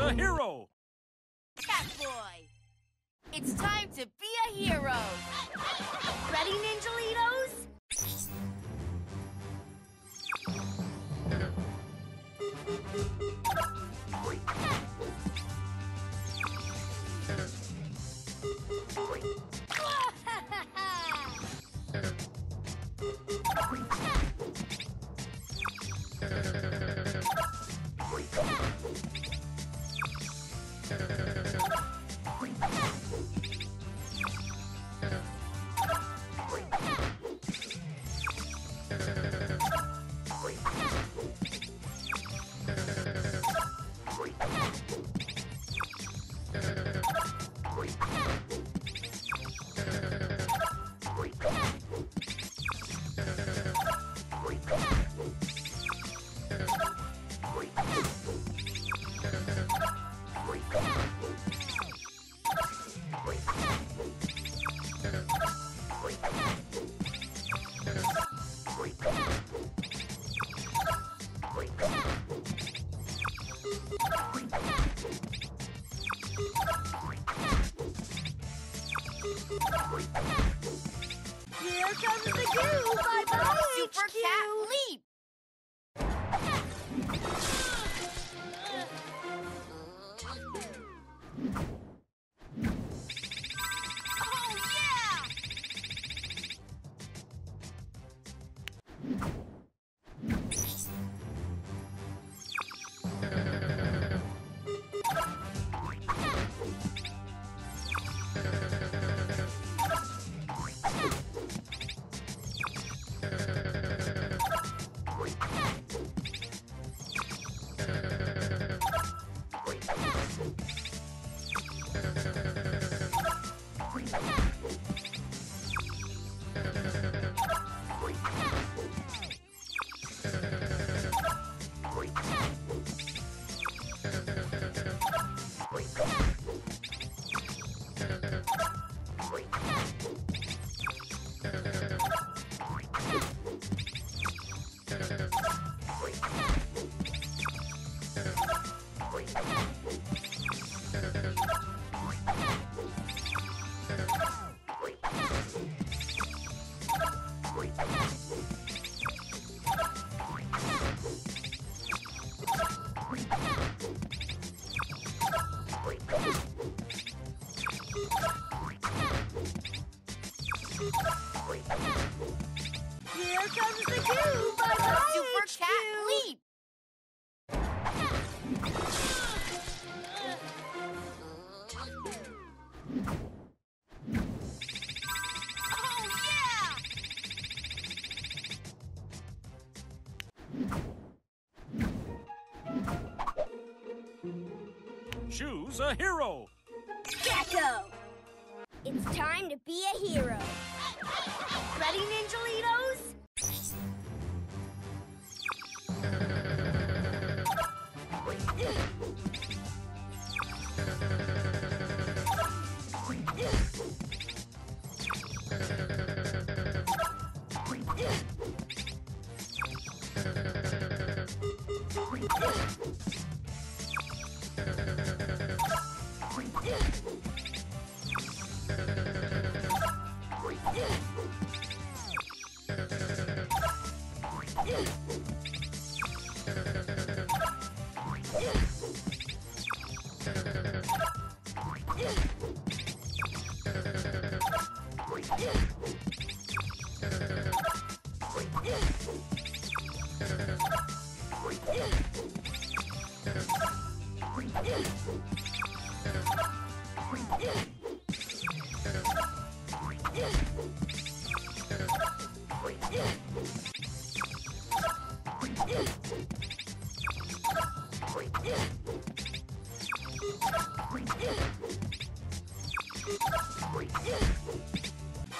is a hero! Catboy! It's time to be a hero! Ready, Ninjalitos? Here comes the goo, bye-bye, Super Cat Leap! Oh, yeah! Here comes the goo, bye-bye, Super Cat Leap! Oh, yeah! Choose a hero! Gekko! It's time to be a hero! Ready, Ninjalitos?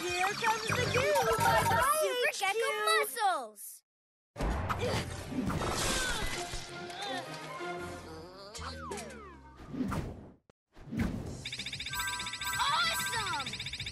Here comes the goo, bye-bye, Super Gekko Muscles! Awesome!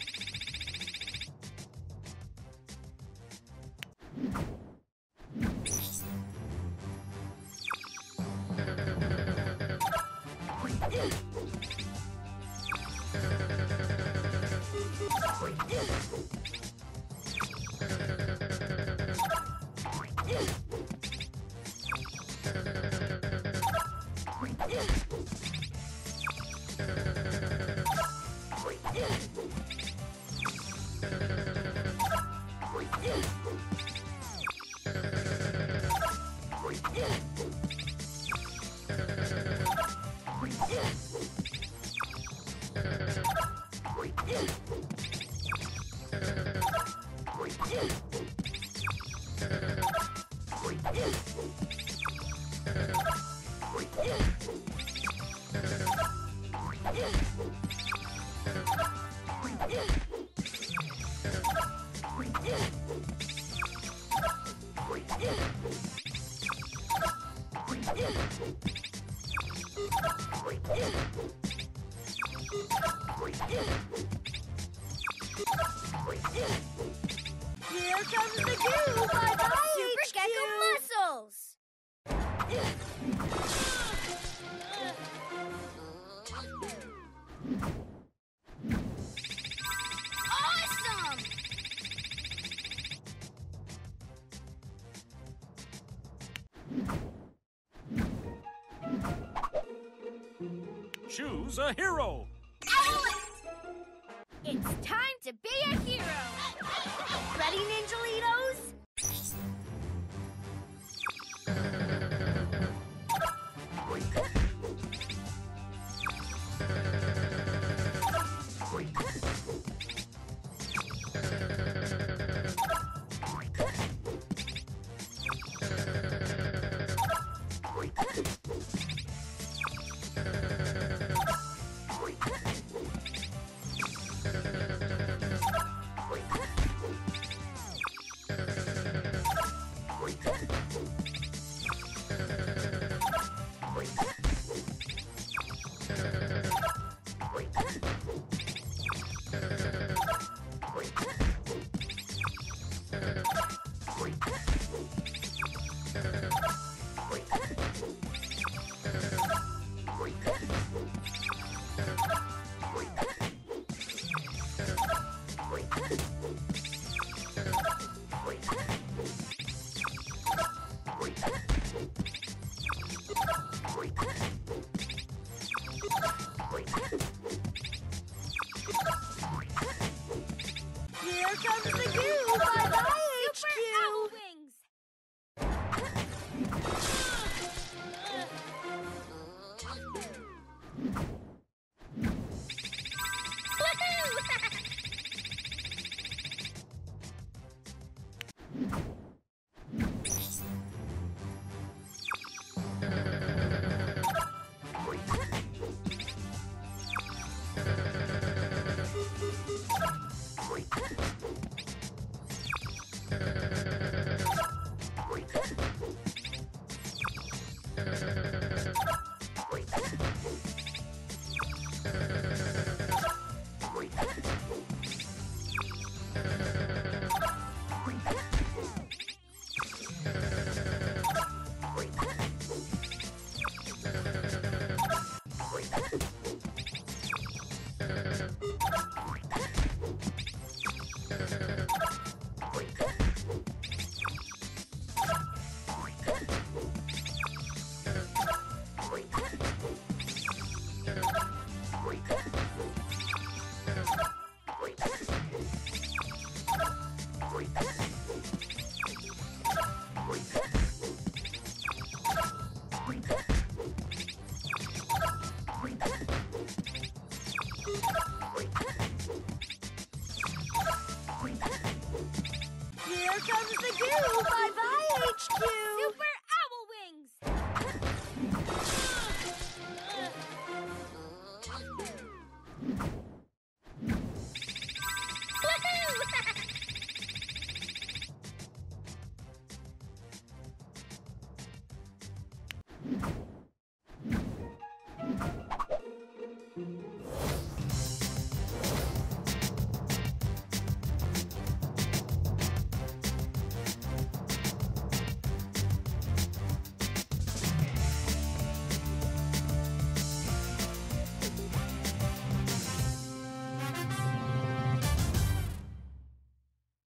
Choose a hero! Excellent! It's time to be a hero! Ready, Ninjalitos?